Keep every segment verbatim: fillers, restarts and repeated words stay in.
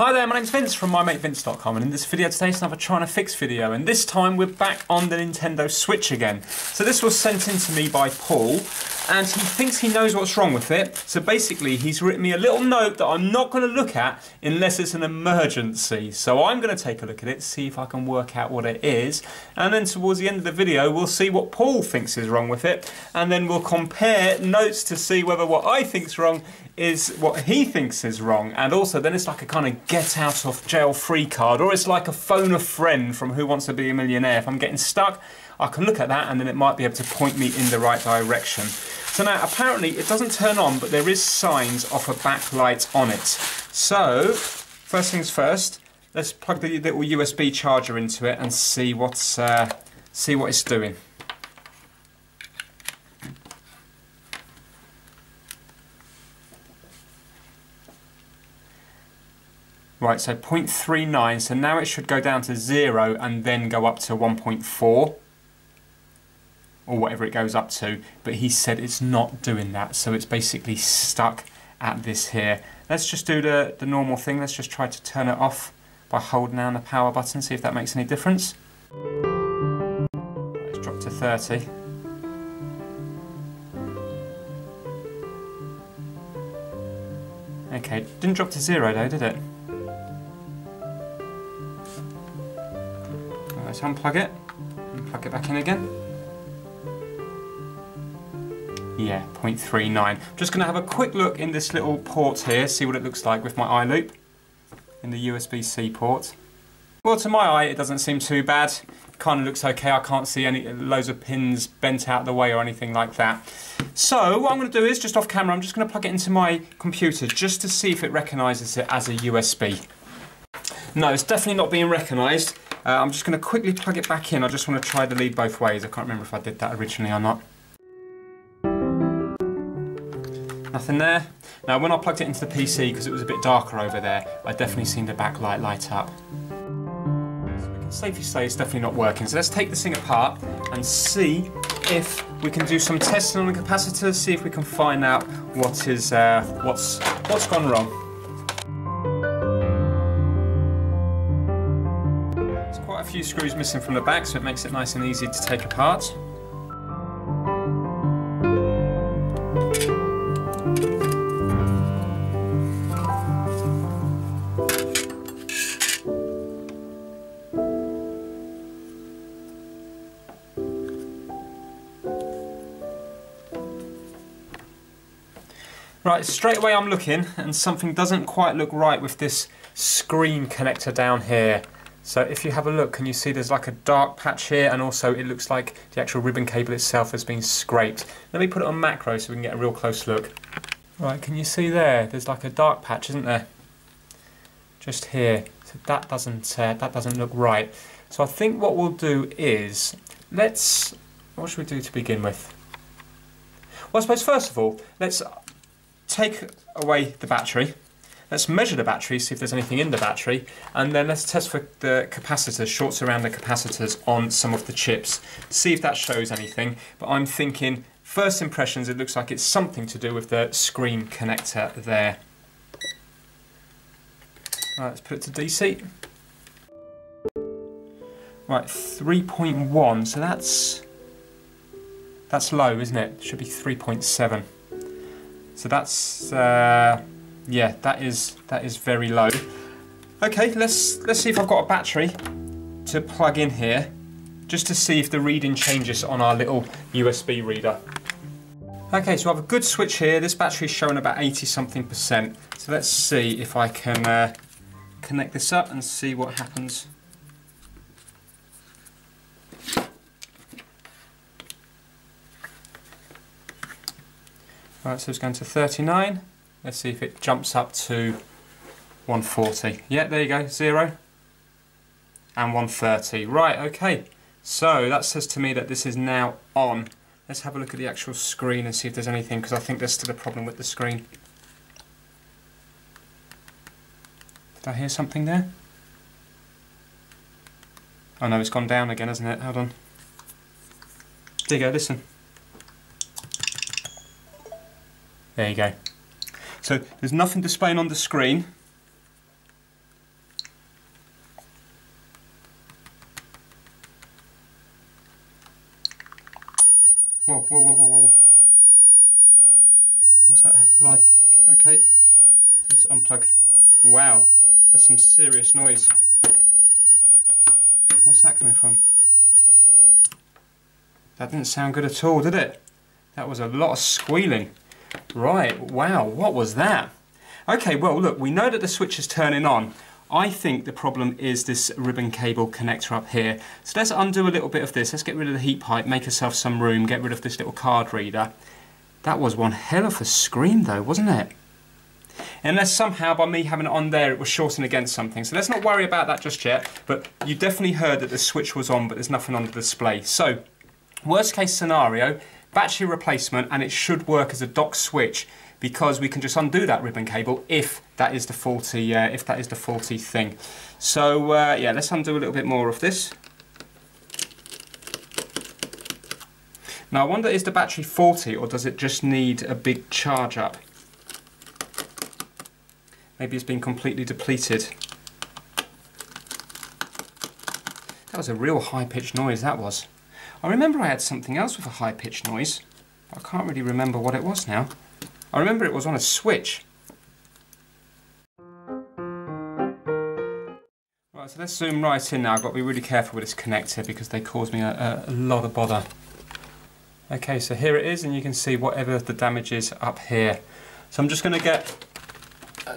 Hi there, my name's Vince from my mate vince dot com, and in this video today it's another trying to fix video, and this time we're back on the Nintendo Switch again. So this was sent in to me by Paul, and he thinks he knows what's wrong with it. So basically he's written me a little note that I'm not going to look at unless it's an emergency. So I'm going to take a look at it, see if I can work out what it is, and then towards the end of the video we'll see what Paul thinks is wrong with it, and then we'll compare notes to see whether what I think's wrong is what he thinks is wrong. And also then it's like a kind of get out of jail free card, or it's like a phone a friend from Who Wants to Be a Millionaire. If I'm getting stuck, I can look at that and then it might be able to point me in the right direction. So now apparently it doesn't turn on, but there is signs of a backlight on it. So first things first, let's plug the little U S B charger into it and see what's uh, see what it's doing. Right, so zero point three nine, so now it should go down to zero and then go up to one point four, or whatever it goes up to, but he said it's not doing that, so it's basically stuck at this here. Let's just do the, the normal thing. Let's just try to turn it off by holding down the power button, see if that makes any difference. Let's drop to thirty. Okay, didn't drop to zero though, did it? Let's unplug it and plug it back in again. Yeah, zero point three nine. Just going to have a quick look in this little port here, see what it looks like with my eye loop in the U S B C port. Well, to my eye, it doesn't seem too bad. It kind of looks okay. I can't see any loads of pins bent out of the way or anything like that. So what I'm going to do is, just off camera, I'm just going to plug it into my computer just to see if it recognises it as a U S B. No, it's definitely not being recognised. Uh, I'm just going to quickly plug it back in. I just want to try the lead both ways. I can't remember if I did that originally or not. Nothing there. Now when I plugged it into the P C, because it was a bit darker over there, I definitely seen the backlight light up. So we can safely say it's definitely not working. So let's take this thing apart and see if we can do some testing on the capacitors, see if we can find out what is, uh, what's, what's gone wrong. Quite a few screws missing from the back, so it makes it nice and easy to take apart. Right, straight away I'm looking and something doesn't quite look right with this screen connector down here. So if you have a look, can you see there's like a dark patch here, and also it looks like the actual ribbon cable itself has been scraped. Let me put it on macro so we can get a real close look. Right, can you see there? There's like a dark patch, isn't there? Just here. So that doesn't, uh, that doesn't look right. So I think what we'll do is, let's, what should we do to begin with? Well, I suppose first of all, let's take away the battery. Let's measure the battery, see if there's anything in the battery, and then let's test for the capacitors, shorts around the capacitors on some of the chips, see if that shows anything. But I'm thinking, first impressions, it looks like it's something to do with the screen connector there. Right, let's put it to D C. Right, three point one, so that's, that's low, isn't it? It should be three point seven. So that's... Uh, yeah, that is that is very low. Okay, let's let's see if I've got a battery to plug in here, just to see if the reading changes on our little U S B reader. Okay, so I have a good switch here. This battery is showing about eighty something percent. So let's see if I can uh, connect this up and see what happens. All right, so it's going to thirty-nine. Let's see if it jumps up to one forty. Yeah, there you go, zero and one thirty. Right, okay. So that says to me that this is now on. Let's have a look at the actual screen and see if there's anything, because I think there's still a problem with the screen. Did I hear something there? Oh no, it's gone down again, hasn't it? Hold on. There you go, listen. There you go. So there's nothing displaying on the screen, Whoa, whoa, whoa, whoa, whoa. What's that like? Okay, let's unplug. Wow, that's some serious noise. What's that coming from? That didn't sound good at all, did it? That was a lot of squealing. Right, wow, what was that? Okay, well look, we know that the switch is turning on. I think the problem is this ribbon cable connector up here. So let's undo a little bit of this. Let's get rid of the heat pipe, make ourselves some room, get rid of this little card reader. That was one hell of a scream though, wasn't it? Unless somehow by me having it on there it was shorting against something. So let's not worry about that just yet. But you definitely heard that the switch was on, but there's nothing on the display. So worst case scenario, battery replacement, and it should work as a dock switch, because we can just undo that ribbon cable if that is the faulty, uh, if that is the faulty thing. So uh, yeah, let's undo a little bit more of this. Now I wonder, is the battery faulty or does it just need a big charge up? Maybe it's been completely depleted. That was a real high-pitched noise, that was. I remember I had something else with a high-pitched noise. I can't really remember what it was now. I remember it was on a switch. Right, so let's zoom right in now. I've got to be really careful with this connector because they cause me a, a lot of bother. Okay, so here it is, and you can see whatever the damage is up here. So I'm just going to get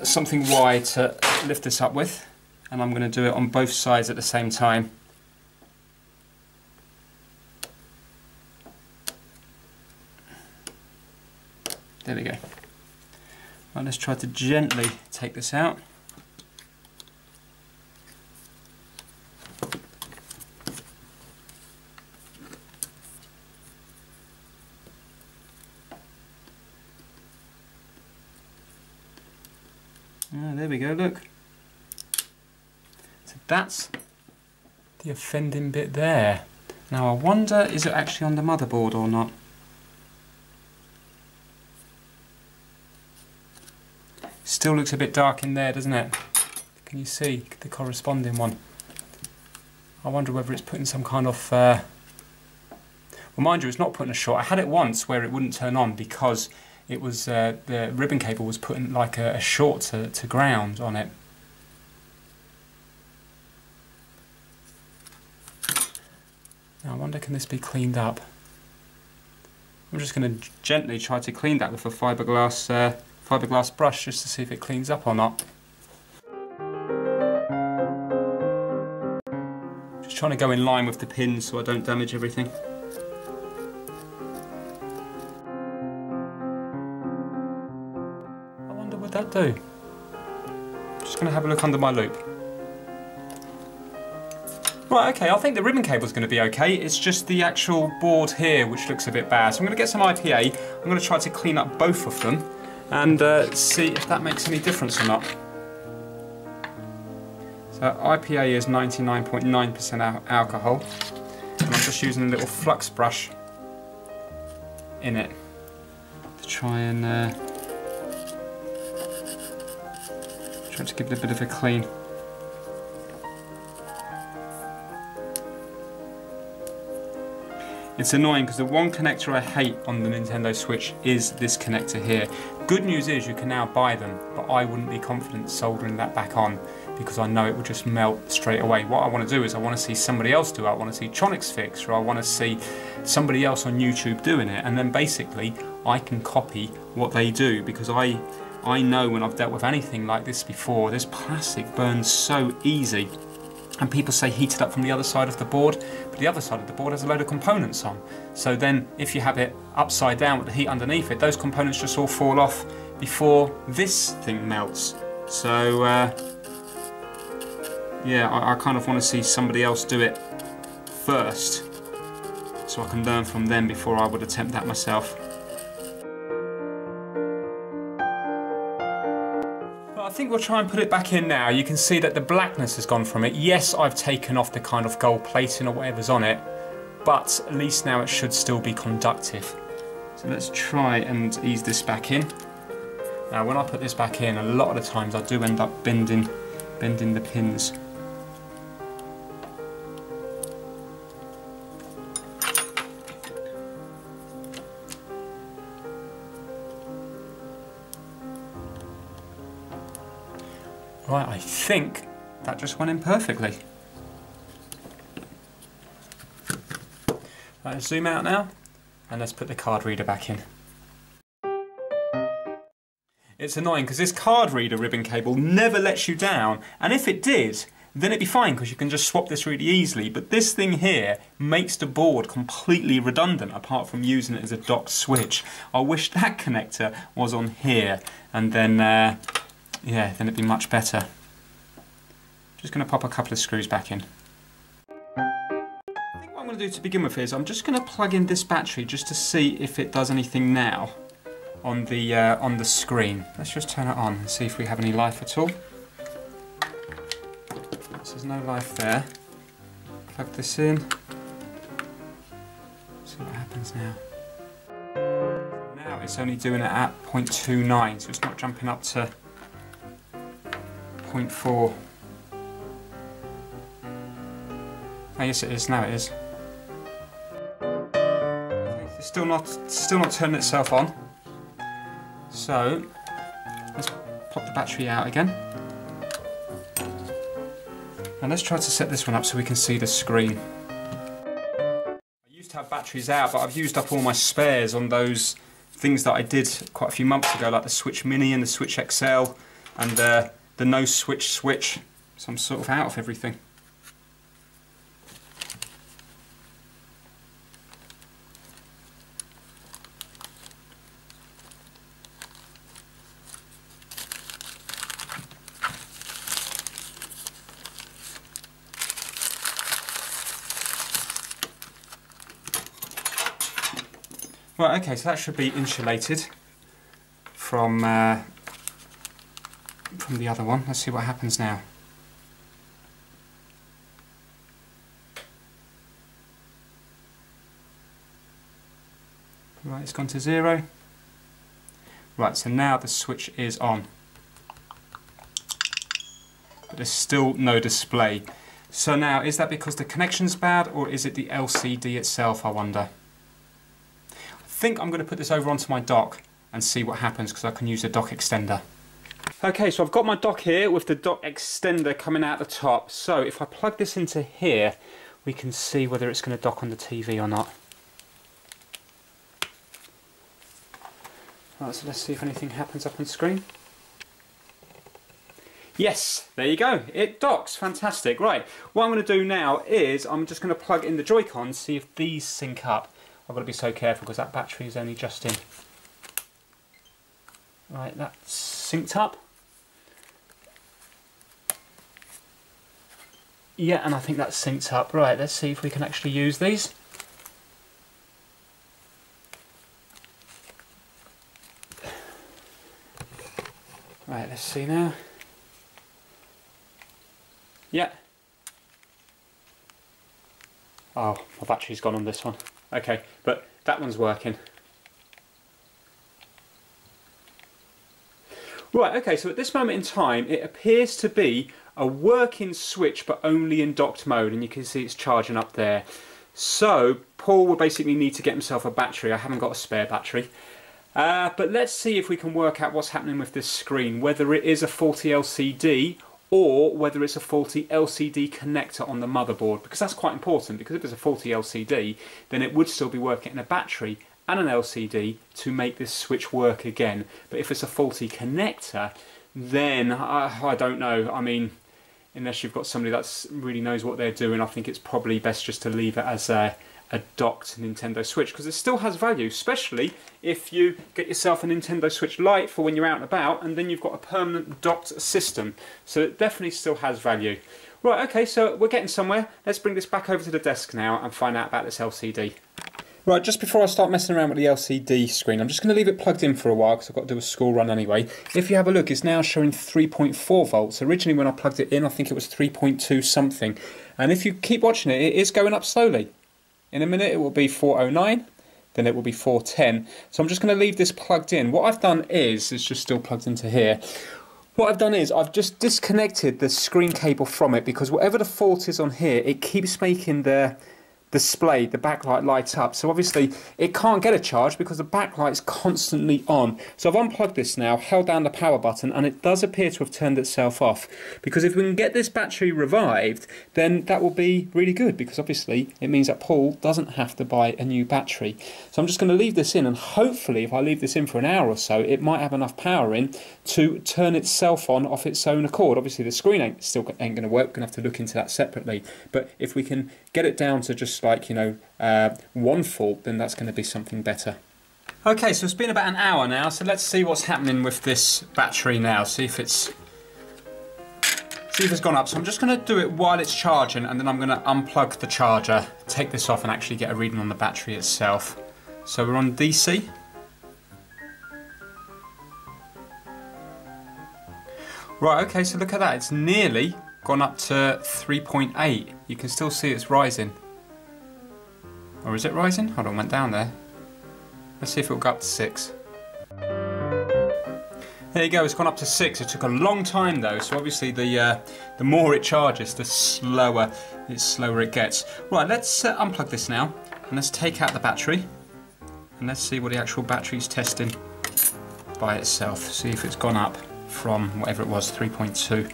something wide to lift this up with, and I'm going to do it on both sides at the same time. There we go. Right, let's try to gently take this out. Ah, there we go, look. So that's the offending bit there. Now I wonder, is it actually on the motherboard or not? Still looks a bit dark in there, doesn't it? Can you see the corresponding one? I wonder whether it's putting some kind of... Uh... Well, mind you, it's not putting a short. I had it once where it wouldn't turn on because it was uh, the ribbon cable was putting like a, a short to, to ground on it. Now I wonder, can this be cleaned up? I'm just going to gently try to clean that with a fiberglass. Uh, fiberglass brush just to see if it cleans up or not. Just trying to go in line with the pins so I don't damage everything. I wonder what that do. Just going to have a look under my loop. Right, okay, I think the ribbon cable's going to be okay. It's just the actual board here which looks a bit bad. So I'm going to get some I P A. I'm going to try to clean up both of them and uh, see if that makes any difference or not. So I P A is ninety-nine point nine percent al alcohol, and I'm just using a little flux brush in it to try and uh, try to give it a bit of a clean. It's annoying because the one connector I hate on the Nintendo Switch is this connector here. Good news is you can now buy them, but I wouldn't be confident soldering that back on because I know it would just melt straight away. What I want to do is I want to see somebody else do it. I want to see Tronix fix, or I want to see somebody else on YouTube doing it, and then basically I can copy what they do, because I, I know when I've dealt with anything like this before, this plastic burns so easy. And people say heat it up from the other side of the board, but the other side of the board has a load of components on. So then if you have it upside down with the heat underneath it, those components just all fall off before this thing melts. So uh, yeah, I, I kind of want to see somebody else do it first so I can learn from them before I would attempt that myself. I think we'll try and put it back in now. You can see that the blackness has gone from it. Yes, I've taken off the kind of gold plating or whatever's on it, but at least now it should still be conductive. So let's try and ease this back in. Now when I put this back in, a lot of the times I do end up bending, bending the pins. Right, I think that just went in perfectly. Right, let's zoom out now and let's put the card reader back in. It's annoying because this card reader ribbon cable never lets you down, and if it did, then it'd be fine because you can just swap this really easily, but this thing here makes the board completely redundant apart from using it as a docked switch. I wish that connector was on here, and then uh, yeah, then it'd be much better. Just going to pop a couple of screws back in. I think what I'm going to do to begin with is I'm just going to plug in this battery just to see if it does anything now on the, uh, on the screen. Let's just turn it on and see if we have any life at all. There's no life there. Plug this in. See what happens now. Now it's only doing it at zero point two nine, so it's not jumping up to zero point four. Oh yes, it is. Now it is. It's still not, still not turning itself on. So let's pop the battery out again. And let's try to set this one up so we can see the screen. I used to have batteries out, but I've used up all my spares on those things that I did quite a few months ago, like the Switch Mini and the Switch X L and uh, the no switch switch. So I'm sort of out of everything. Right, okay, so that should be insulated from uh, from the other one. Let's see what happens now. Right, it's gone to zero. Right, so now the switch is on. But there's still no display. So now, is that because the connection's bad, or is it the L C D itself, I wonder? I think I'm going to put this over onto my dock and see what happens, because I can use the dock extender. Okay, so I've got my dock here with the dock extender coming out the top. So if I plug this into here, we can see whether it's going to dock on the T V or not. Right, so let's see if anything happens up on screen. Yes, there you go, it docks, fantastic. Right, what I'm going to do now is I'm just going to plug in the Joy-Con, see if these sync up. I've got to be so careful because that battery is only just in. Right, that's synced up. Yeah, and I think that's synced up. Right, let's see if we can actually use these. Right, let's see now. Yeah. Oh, my battery's gone on this one. Okay, but that one's working. Right, okay, so at this moment in time, it appears to be a working switch, but only in docked mode, and you can see it's charging up there. So, Paul will basically need to get himself a battery. I haven't got a spare battery. Uh, but let's see if we can work out what's happening with this screen, whether it is a faulty L C D, or whether it's a faulty L C D connector on the motherboard, because that's quite important, because if it's a faulty L C D, then it would still be working in a battery and an L C D to make this switch work again. But if it's a faulty connector, then I, I don't know. I mean, unless you've got somebody that really knows what they're doing, I think it's probably best just to leave it as a, a docked Nintendo Switch, because it still has value, especially if you get yourself a Nintendo Switch Lite for when you're out and about, and then you've got a permanent docked system. So it definitely still has value. Right, okay, so we're getting somewhere. Let's bring this back over to the desk now and find out about this L C D. Right, just before I start messing around with the L C D screen, I'm just going to leave it plugged in for a while because I've got to do a school run anyway. If you have a look, it's now showing three point four volts. Originally when I plugged it in, I think it was three point two something. And if you keep watching it, it is going up slowly. In a minute it will be four oh nine, then it will be four ten. So I'm just going to leave this plugged in. What I've done is, it's just still plugged into here. What I've done is I've just disconnected the screen cable from it, because whatever the fault is on here, it keeps making the display, the backlight lights up. So obviously it can't get a charge because the backlight's constantly on. So I've unplugged this now, held down the power button, and it does appear to have turned itself off. Because if we can get this battery revived, then that will be really good, because obviously it means that Paul doesn't have to buy a new battery. So I'm just going to leave this in, and hopefully if I leave this in for an hour or so, it might have enough power in to turn itself on off its own accord. Obviously the screen ain't still ain't going to work, we're going to have to look into that separately. But if we can get it down to just like, you know, uh, one fault, then that's going to be something better. Okay, so it's been about an hour now, so let's see what's happening with this battery now, see if it's see if it's gone up. So I'm just going to do it while it's charging, and then I'm going to unplug the charger, take this off, and actually get a reading on the battery itself. So we're on D C. Right, okay, so look at that, it's nearly gone up to three point eight. You can still see it's rising. Or is it rising? Hold on, went down there. Let's see if it'll go up to six. There you go, it's gone up to six. It took a long time though, so obviously the uh, the more it charges, the slower the slower it gets. Right, let's uh, unplug this now, and let's take out the battery, and let's see what the actual battery's testing by itself. See if it's gone up from whatever it was, three point two.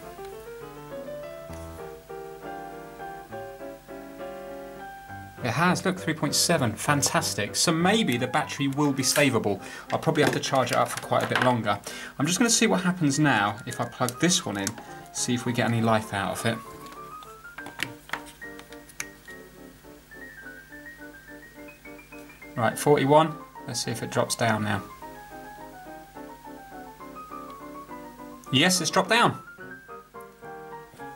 It has, look, three point seven, fantastic. So maybe the battery will be savable. I'll probably have to charge it up for quite a bit longer. I'm just going to see what happens now if I plug this one in, see if we get any life out of it. Right, forty-one, let's see if it drops down now. Yes, it's dropped down.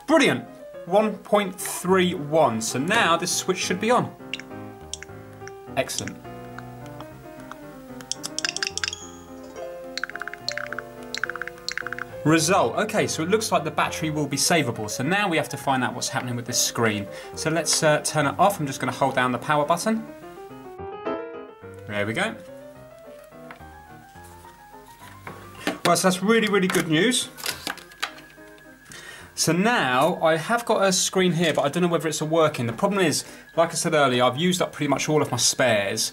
Brilliant. one point three one, so now this switch should be on. Excellent. Result. Okay, so it looks like the battery will be savable, so now we have to find out what's happening with this screen. So let's uh, turn it off. I'm just going to hold down the power button. There we go. Well, so that's really, really good news. So now I have got a screen here, but I don't know whether it's working. The problem is, like I said earlier, I've used up pretty much all of my spares,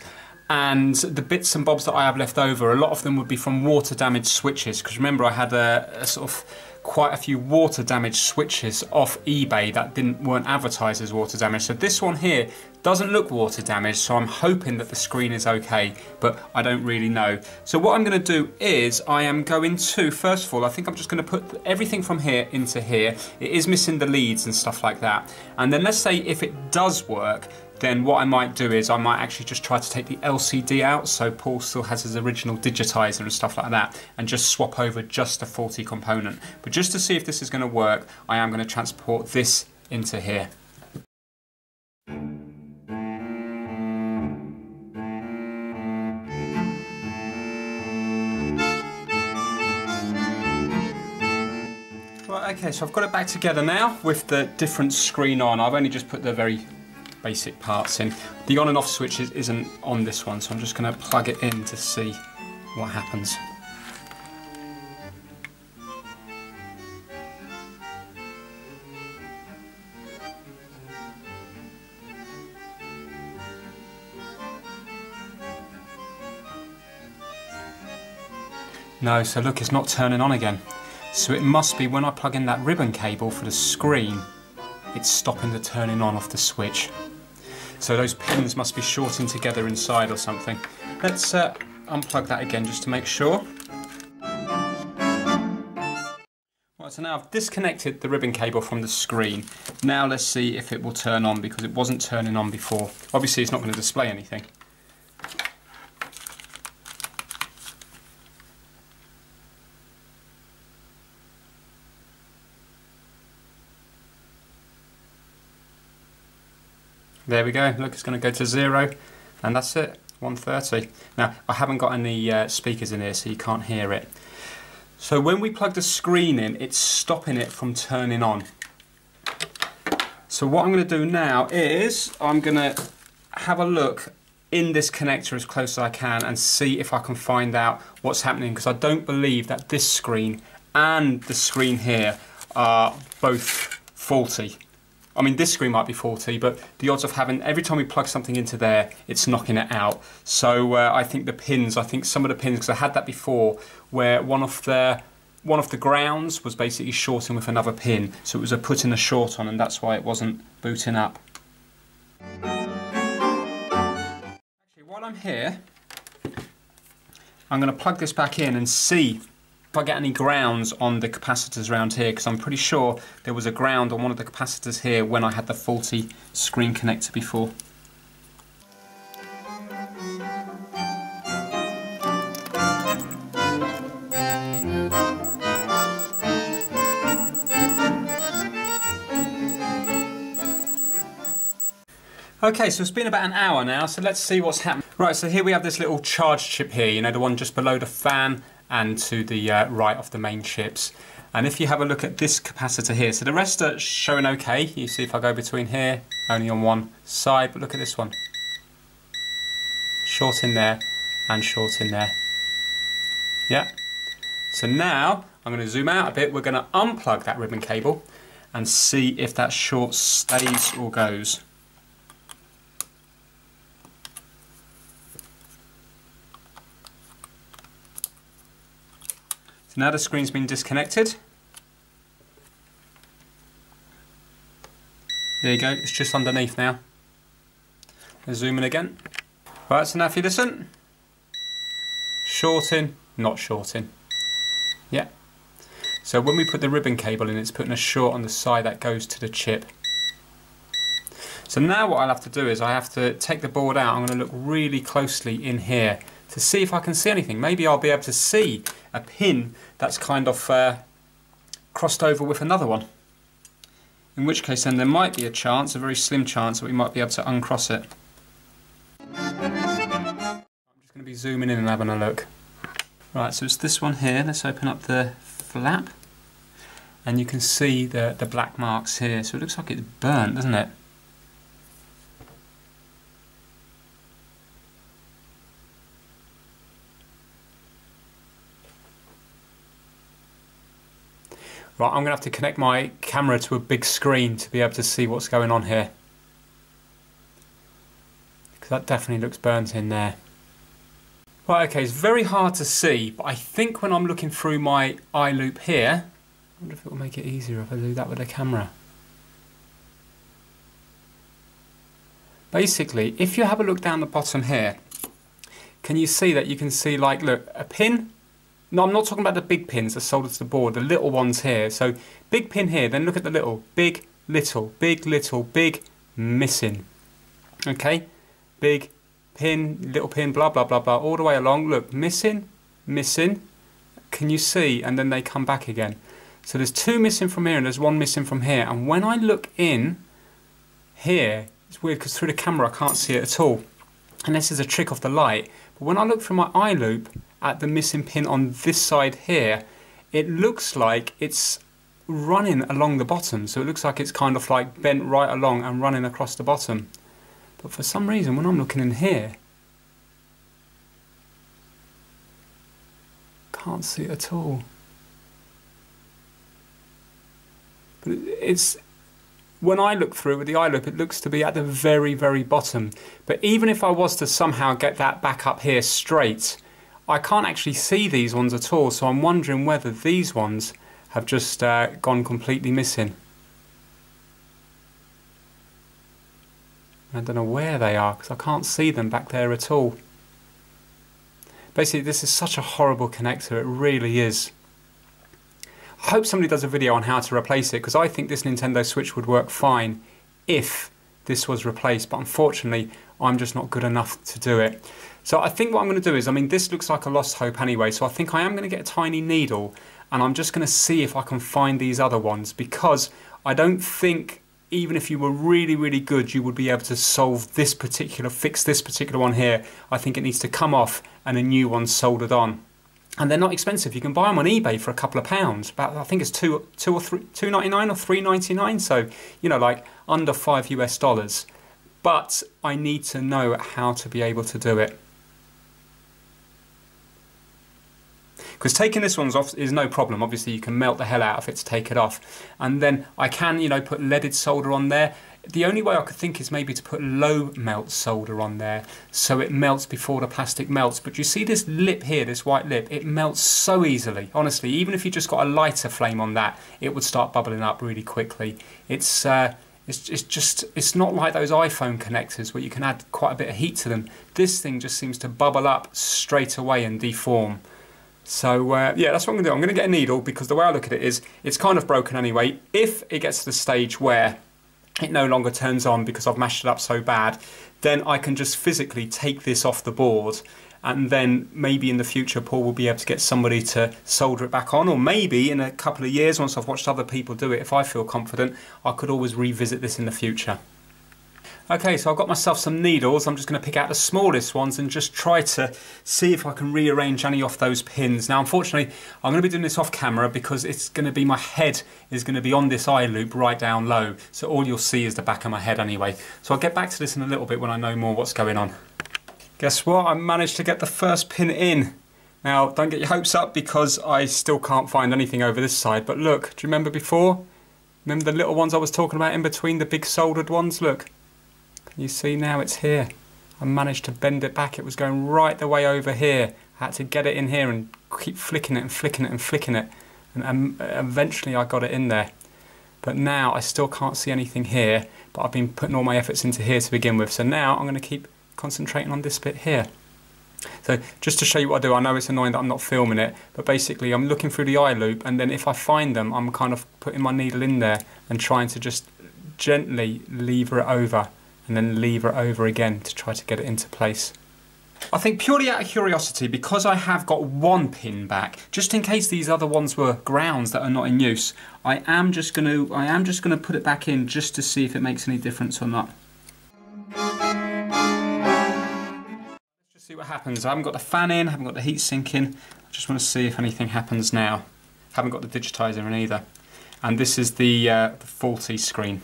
and the bits and bobs that I have left over, a lot of them would be from water damaged switches, because remember I had a, a sort of quite a few water damaged switches off eBay that didn't weren't advertised as water damaged. So this one here doesn't look water damaged, so I'm hoping that the screen is okay, but I don't really know. So what I'm going to do is I am going to, first of all, I think I'm just going to put everything from here into here. It is missing the leads and stuff like that. And then let's say if it does work, then what I might do is I might actually just try to take the L C D out, so Paul still has his original digitizer and stuff like that, and just swap over just a faulty component. But just to see if this is going to work, I am going to transport this into here. Right, okay, so I've got it back together now with the different screen on. I've only just put the very basic parts in. The on and off switch is, isn't on this one, so I'm just going to plug it in to see what happens. No, so look, it's not turning on again. So it must be when I plug in that ribbon cable for the screen, it's stopping the turning on off the switch. So those pins must be shorting together inside or something. Let's uh, unplug that again just to make sure. Right, so now I've disconnected the ribbon cable from the screen. Now let's see if it will turn on, because it wasn't turning on before. Obviously it's not going to display anything. There we go, look, it's going to go to zero, and that's it, one thirty. Now, I haven't got any uh, speakers in here, so you can't hear it. So when we plug the screen in, it's stopping it from turning on. So what I'm going to do now is I'm going to have a look in this connector as close as I can and see if I can find out what's happening, because I don't believe that this screen and the screen here are both faulty. I mean, this screen might be forty, but the odds of having, every time we plug something into there, it's knocking it out. So uh, I think the pins, I think some of the pins, because I had that before, where one of the, one of the grounds was basically shorting with another pin. So it was a putting a short on, and that's why it wasn't booting up. Actually, while I'm here, I'm gonna plug this back in and see if I get any grounds on the capacitors around here, because I'm pretty sure there was a ground on one of the capacitors here when I had the faulty screen connector before. Okay, so it's been about an hour now, so let's see what's happened. Right, so here we have this little charge chip here, you know, the one just below the fan and to the uh, right of the main chips. And if you have a look at this capacitor here, so the rest are showing okay. You see if I go between here, only on one side, but look at this one. Short in there and short in there. Yeah. So now I'm gonna zoom out a bit. We're gonna unplug that ribbon cable and see if that short stays or goes. So now the screen's been disconnected. There you go, it's just underneath now. Let's zoom in again. Right, so now if you listen. Shorting, not shorting. Yeah. So when we put the ribbon cable in, it's putting a short on the side that goes to the chip. So now what I'll have to do is I have to take the board out. I'm gonna look really closely in here to see if I can see anything. Maybe I'll be able to see a pin that's kind of uh, crossed over with another one. In which case then there might be a chance, a very slim chance, that we might be able to uncross it. I'm just going to be zooming in and having a look. Right, so it's this one here. Let's open up the flap. And you can see the, the black marks here. So it looks like it's burnt, doesn't it? Right, I'm going to have to connect my camera to a big screen to be able to see what's going on here. Because that definitely looks burnt in there. Right, okay, it's very hard to see, but I think when I'm looking through my eye loop here, I wonder if it will make it easier if I do that with a camera. Basically, if you have a look down the bottom here, can you see that you can see, like, look, a pin? No, I'm not talking about the big pins that are soldered to the board, the little ones here. So big pin here, then look at the little, big, little, big, little, big, missing. Okay, big, pin, little pin, blah, blah, blah, blah, all the way along. Look, missing, missing, can you see? And then they come back again. So there's two missing from here and there's one missing from here. And when I look in here, it's weird because through the camera I can't see it at all. And this is a trick of the light. But when I look through my eye loop, at the missing pin on this side here, it looks like it's running along the bottom. So it looks like it's kind of like bent right along and running across the bottom. But for some reason, when I'm looking in here, can't see it at all. But it's, when I look through with the eye loop, it looks to be at the very, very bottom. But even if I was to somehow get that back up here straight, I can't actually see these ones at all, so I'm wondering whether these ones have just uh, gone completely missing. I don't know where they are, because I can't see them back there at all. Basically, this is such a horrible connector, it really is. I hope somebody does a video on how to replace it, because I think this Nintendo Switch would work fine if this was replaced, but unfortunately, I'm just not good enough to do it. So I think what I'm going to do is, I mean, this looks like a lost hope anyway, so I think I am going to get a tiny needle and I'm just going to see if I can find these other ones, because I don't think, even if you were really, really good, you would be able to solve this particular, fix this particular one here. I think it needs to come off and a new one soldered on. And they're not expensive. You can buy them on eBay for a couple of pounds. About, I think it's two, two or three, two ninety-nine or three ninety-nine, so, you know, like under five U S dollars. But I need to know how to be able to do it. because taking this one's off is no problem. Obviously you can melt the hell out of it to take it off, and then I can, you know, put leaded solder on there. The only way I could think is maybe to put low melt solder on there so it melts before the plastic melts. But you see this lip here, this white lip, it melts so easily. Honestly, even if you just got a lighter flame on that, it would start bubbling up really quickly. It's uh, it's, it's just, it's not like those iPhone connectors where you can add quite a bit of heat to them. This thing just seems to bubble up straight away and deform. So uh, yeah, that's what I'm going to do. I'm going to get a needle because the way I look at it is it's kind of broken anyway. If it gets to the stage where it no longer turns on because I've mashed it up so bad, then I can just physically take this off the board, and then maybe in the future Paul will be able to get somebody to solder it back on, or maybe in a couple of years, once I've watched other people do it, if I feel confident, I could always revisit this in the future. Okay, so I've got myself some needles. I'm just going to pick out the smallest ones and just try to see if I can rearrange any of those pins. Now, unfortunately, I'm going to be doing this off camera because it's going to be, my head is going to be on this eye loop right down low. So all you'll see is the back of my head anyway. So I'll get back to this in a little bit when I know more what's going on. Guess what? I managed to get the first pin in. Now, don't get your hopes up because I still can't find anything over this side. But look, do you remember before? Remember the little ones I was talking about in between the big soldered ones? Look. You see now it's here. I managed to bend it back. It was going right the way over here. I had to get it in here and keep flicking it and flicking it and flicking it. And um, eventually I got it in there. But now I still can't see anything here, but I've been putting all my efforts into here to begin with. So now I'm going to keep concentrating on this bit here. So just to show you what I do, I know it's annoying that I'm not filming it, but basically I'm looking through the eye loop, and then if I find them, I'm kind of putting my needle in there and trying to just gently lever it over, and then lever it over again to try to get it into place. I think purely out of curiosity, because I have got one pin back, just in case these other ones were grounds that are not in use, I am just going to I am just going to put it back in just to see if it makes any difference or not. Let's just see what happens. I haven't got the fan in, I haven't got the heat sink in. I just want to see if anything happens now. I haven't got the digitizer in either. And this is the, uh, the faulty screen.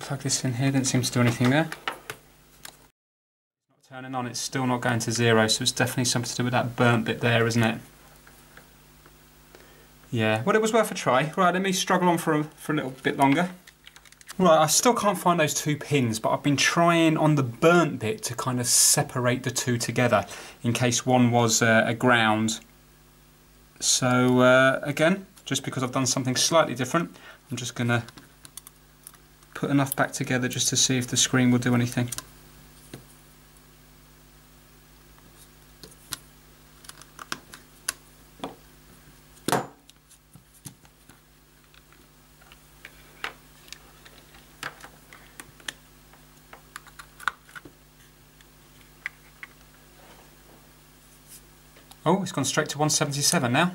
Plug this in here, didn't seem to do anything there. It's not turning on, it's still not going to zero, so it's definitely something to do with that burnt bit there, isn't it? Yeah, well, it was worth a try. Right, let me struggle on for a, for a little bit longer. Right, I still can't find those two pins, but I've been trying on the burnt bit to kind of separate the two together in case one was uh, a ground. So, uh, again, just because I've done something slightly different, I'm just going to put enough back together just to see if the screen will do anything. Oh, it's gone straight to one seventy-seven now.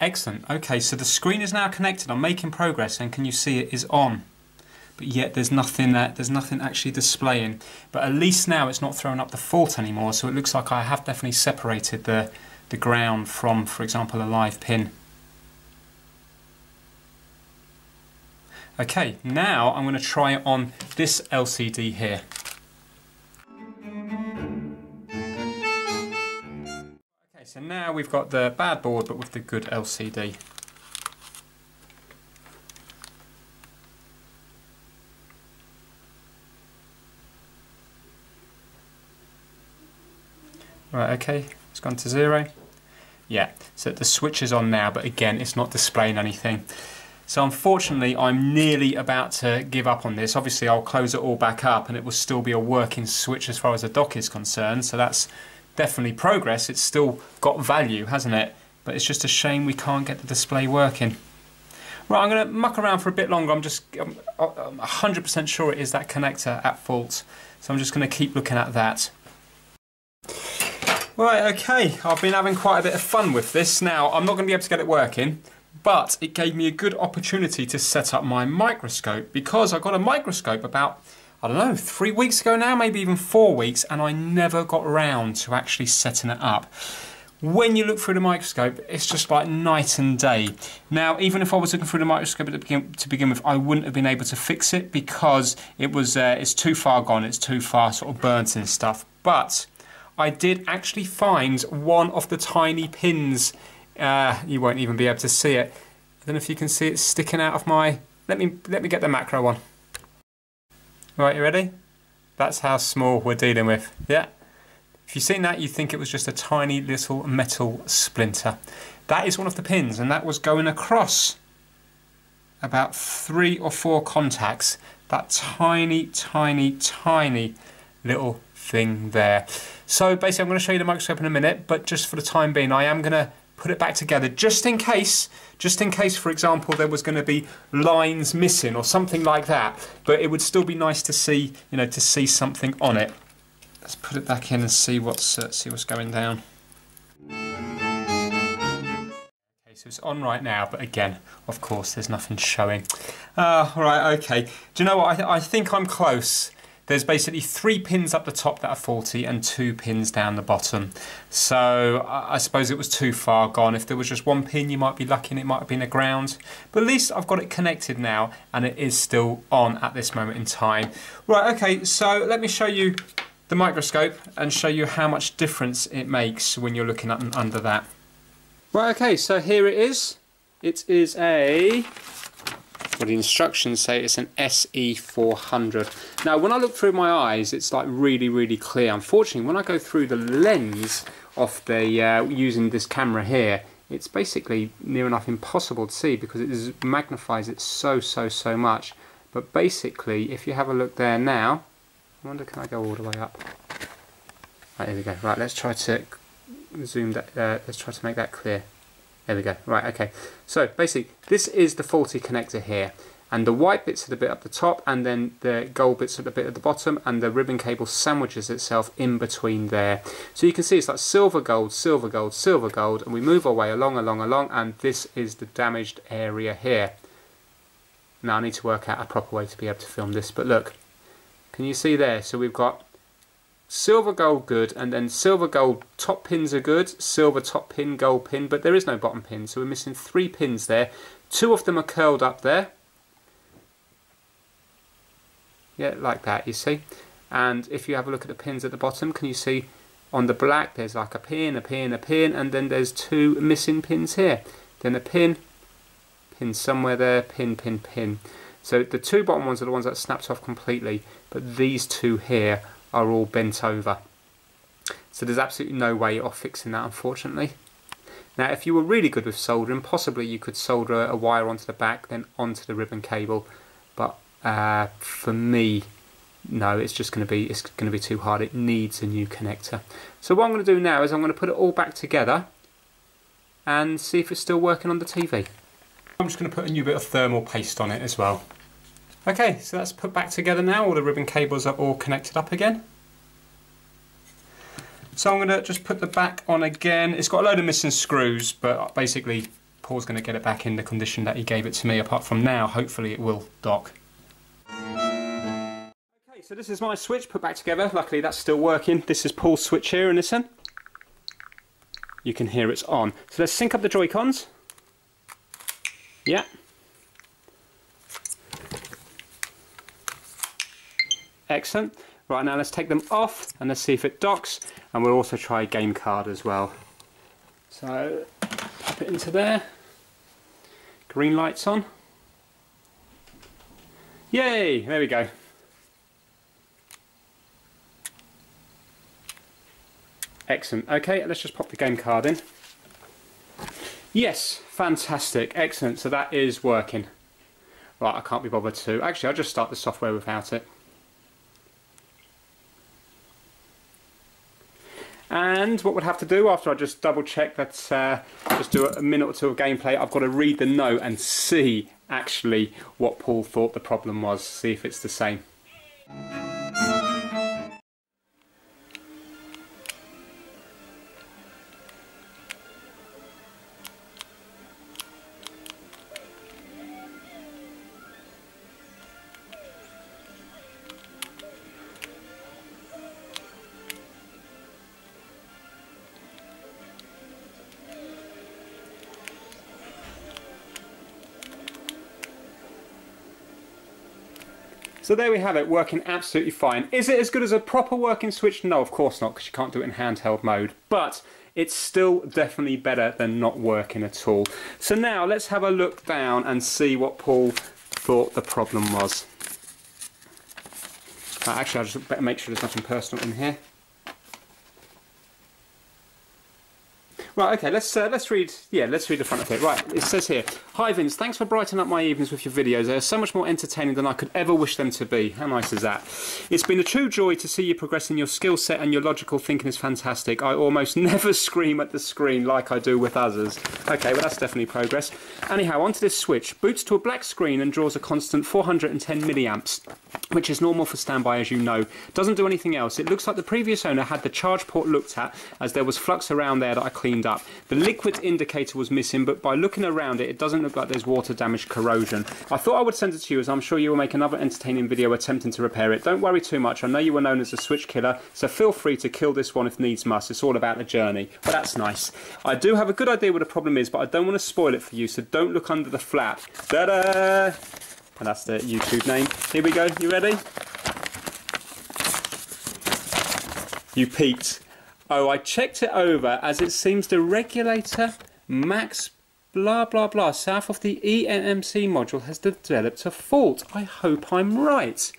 Excellent. Okay, so the screen is now connected. I'm making progress, and can you see it is on? But yet there's nothing that there's nothing actually displaying. But at least now it's not throwing up the fault anymore. So it looks like I have definitely separated the the ground from, for example, a live pin. Okay, now I'm going to try it on this L C D here. So now we've got the bad board, but with the good L C D. Right, okay, it's gone to zero. Yeah, so the switch is on now, but again, it's not displaying anything. So unfortunately, I'm nearly about to give up on this. Obviously, I'll close it all back up, and it will still be a working switch as far as the dock is concerned, so that's definitely progress. It's still got value, hasn't it? But it's just a shame we can't get the display working. Right, I'm going to muck around for a bit longer. I'm just I'm one hundred percent sure it is that connector at fault, so I'm just going to keep looking at that. Right, okay, I've been having quite a bit of fun with this. Now, I'm not going to be able to get it working, but it gave me a good opportunity to set up my microscope, because I got a microscope about, I don't know, three weeks ago now, maybe even four weeks, and I never got round to actually setting it up. when you look through the microscope, it's just like night and day. Now, even if I was looking through the microscope at the begin, to begin with, I wouldn't have been able to fix it because it was uh, it's too far gone, it's too far sort of burnt and stuff. But I did actually find one of the tiny pins. Uh, you won't even be able to see it. I don't know if you can see it sticking out of my. Let me let me get the macro one. Right, you ready? That's how small we're dealing with. Yeah. If you've seen that, you'd think it was just a tiny little metal splinter. That is one of the pins, and that was going across about three or four contacts. That tiny, tiny, tiny little thing there. So basically, I'm going to show you the microscope in a minute, but just for the time being, I am going to put it back together just in case, just in case, for example, there was going to be lines missing or something like that. But it would still be nice to see, you know, to see something on it. Let's put it back in and see what's uh, see what's going down. Okay, so it's on right now, but again, of course, there's nothing showing. Uh, right, okay. Do you know what? I, th I think I'm close. There's basically three pins up the top that are faulty and two pins down the bottom. So I suppose it was too far gone. If there was just one pin, you might be lucky and it might have been a ground. But at least I've got it connected now and it is still on at this moment in time. Right, okay, so let me show you the microscope and show you how much difference it makes when you're looking up and under that. Right, okay, so here it is. It is a... Well, the instructions say it's an S E four hundred. Now, when I look through my eyes, it's like really, really clear. Unfortunately, when I go through the lens of the uh, using this camera here, it's basically near enough impossible to see because it magnifies it so, so, so much. But basically, if you have a look there now, I wonder, can I go all the way up? Right, there we go. Right, let's try to zoom that. Uh, let's try to make that clear. There we go. Right, okay. So basically, this is the faulty connector here, and the white bits are the bit up the top, and then the gold bits are the bit at the bottom, and the ribbon cable sandwiches itself in between there. So you can see it's like silver gold, silver gold, silver gold, and we move our way along, along, along, and this is the damaged area here. Now I need to work out a proper way to be able to film this, but look, can you see there? So we've got silver gold good, and then silver gold top pins are good, silver top pin, gold pin, but there is no bottom pin, so we're missing three pins there. Two of them are curled up there. Yeah, like that, you see. And if you have a look at the pins at the bottom, can you see on the black there's like a pin, a pin, a pin, and then there's two missing pins here. Then a pin, pin somewhere there, pin, pin, pin. So the two bottom ones are the ones that snapped off completely, but these two here are all bent over. So there's absolutely no way of fixing that, unfortunately. Now, if you were really good with soldering, possibly you could solder a wire onto the back, then onto the ribbon cable. But uh, for me, no, it's just going to be it's going to be too hard. It needs a new connector. So what I'm going to do now is I'm going to put it all back together and see if it's still working on the T V. I'm just going to put a new bit of thermal paste on it as well. Okay, so that's put back together now. All the ribbon cables are all connected up again. So I'm going to just put the back on again. It's got a load of missing screws, but basically Paul's going to get it back in the condition that he gave it to me. Apart from now, hopefully it will dock. Okay, so this is my switch put back together. Luckily that's still working. This is Paul's switch here, and listen, you can hear it's on. So let's sync up the Joy-Cons. Yeah. Excellent. Right, now let's take them off and let's see if it docks, and we'll also try a game card as well. So pop it into there. Green light's on. Yay! There we go. Excellent. Okay, let's just pop the game card in. Yes, fantastic. Excellent. So that is working. Right, I can't be bothered to. Actually, I'll just start the software without it. And what we'll have to do after I just double check that, uh, just do a minute or two of gameplay, I've got to read the note and see actually what Paul thought the problem was, see if it's the same. So there we have it, working absolutely fine. Is it as good as a proper working Switch? No, of course not, because you can't do it in handheld mode, but it's still definitely better than not working at all. So now let's have a look down and see what Paul thought the problem was. Uh, actually, I'll just better make sure there's nothing personal in here. Right, okay, let's uh, let's read, yeah, let's read the front of it. Right, it says here, "Hi Vince, thanks for brightening up my evenings with your videos. They are so much more entertaining than I could ever wish them to be." How nice is that? "It's been a true joy to see you progressing. Your skill set and your logical thinking is fantastic. I almost never scream at the screen like I do with others." Okay, well that's definitely progress. "Anyhow, onto this Switch. Boots to a black screen and draws a constant four hundred ten milliamps, which is normal for standby, as you know. Doesn't do anything else. It looks like the previous owner had the charge port looked at, as there was flux around there that I cleaned up. The liquid indicator was missing, but by looking around it, it doesn't look like there's water damage corrosion. I thought I would send it to you, as I'm sure you will make another entertaining video attempting to repair it. Don't worry too much. I know you were known as a Switch killer, so feel free to kill this one if needs must. It's all about the journey." Well, that's nice. "I do have a good idea what the problem is, but I don't want to spoil it for you, so don't look under the flap." Ta-da! And that's the YouTube name. Here we go. You ready? You peeked. "Oh, I checked it over, as it seems the regulator max blah blah blah south of the E M M C module has developed a fault. I hope I'm right."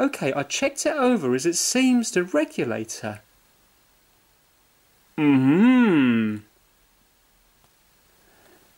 Okay, "I checked it over, as it seems the regulator." Mm-hmm.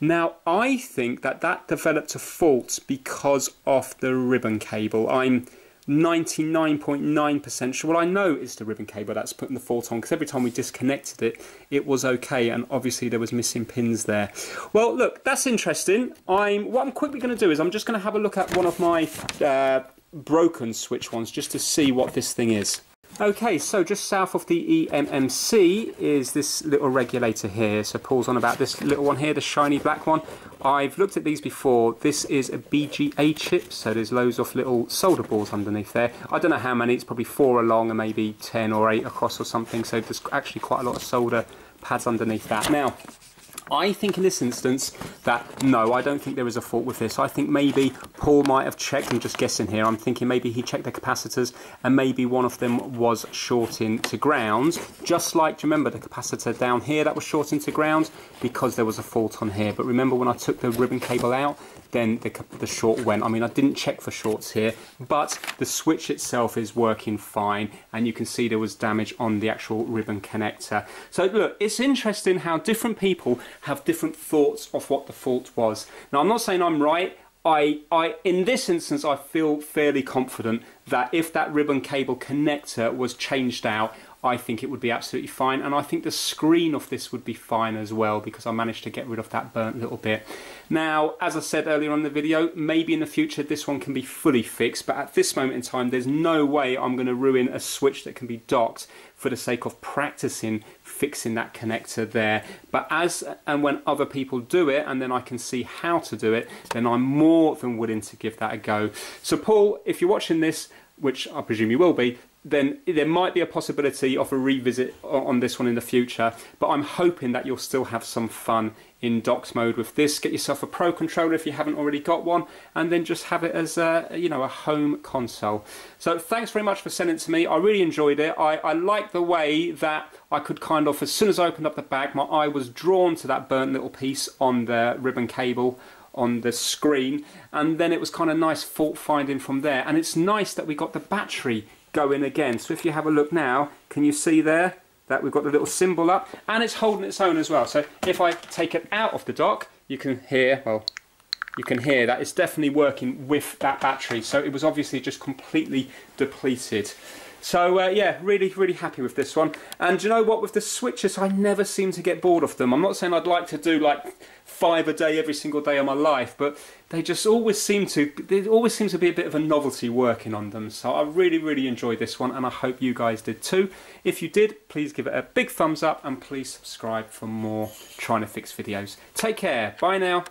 Now, I think that that developed a fault because of the ribbon cable. I'm ninety-nine point nine percent sure. Well, I know it's the ribbon cable that's putting the fault on, because every time we disconnected it, it was okay, and obviously there was missing pins there. Well, look, that's interesting. I'm what I'm quickly going to do is I'm just going to have a look at one of my uh, broken Switch ones just to see what this thing is. Okay, so just south of the E M M C is this little regulator here. So Paul's on about this little one here, the shiny black one. I've looked at these before. This is a B G A chip, so there's loads of little solder balls underneath there. I don't know how many, it's probably four along and maybe ten or eight across or something, so there's actually quite a lot of solder pads underneath that. Now, I think in this instance that, no, I don't think there is a fault with this. I think maybe Paul might have checked, I'm just guessing here, I'm thinking maybe he checked the capacitors and maybe one of them was shorting to ground. Just like, do you remember the capacitor down here that was shorting to ground? Because there was a fault on here. But remember when I took the ribbon cable out, then the, the short went. I mean, I didn't check for shorts here, but the Switch itself is working fine, and you can see there was damage on the actual ribbon connector. So look, it's interesting how different people have different thoughts of what the fault was. Now, I'm not saying I'm right. I, I, in this instance, I feel fairly confident that if that ribbon cable connector was changed out, I think it would be absolutely fine, and I think the screen of this would be fine as well, because I managed to get rid of that burnt little bit. Now, as I said earlier on in the video, maybe in the future this one can be fully fixed, but at this moment in time, there's no way I'm going to ruin a Switch that can be docked for the sake of practicing fixing that connector there. But as and when other people do it, and then I can see how to do it, then I'm more than willing to give that a go. So Paul, if you're watching this, which I presume you will be, then there might be a possibility of a revisit on this one in the future, but I'm hoping that you'll still have some fun in docked mode with this. Get yourself a Pro controller if you haven't already got one, and then just have it as a, you know, a home console. So thanks very much for sending it to me. I really enjoyed it. I, I like the way that I could kind of, as soon as I opened up the bag, my eye was drawn to that burnt little piece on the ribbon cable on the screen, and then it was kind of nice fault finding from there. And it's nice that we got the battery go in again. So if you have a look now, can you see there that we've got the little symbol up, and it's holding its own as well. So if I take it out of the dock, you can hear, well, you can hear that it's definitely working with that battery. So it was obviously just completely depleted. So uh, yeah, really, really happy with this one. And you know what, with the Switches, I never seem to get bored of them. I'm not saying I'd like to do like five a day every single day of my life, but they just always seem to, there always seems to be a bit of a novelty working on them. So I really, really enjoyed this one, and I hope you guys did too. If you did, please give it a big thumbs up, and please subscribe for more trying to fix videos. Take care, bye now.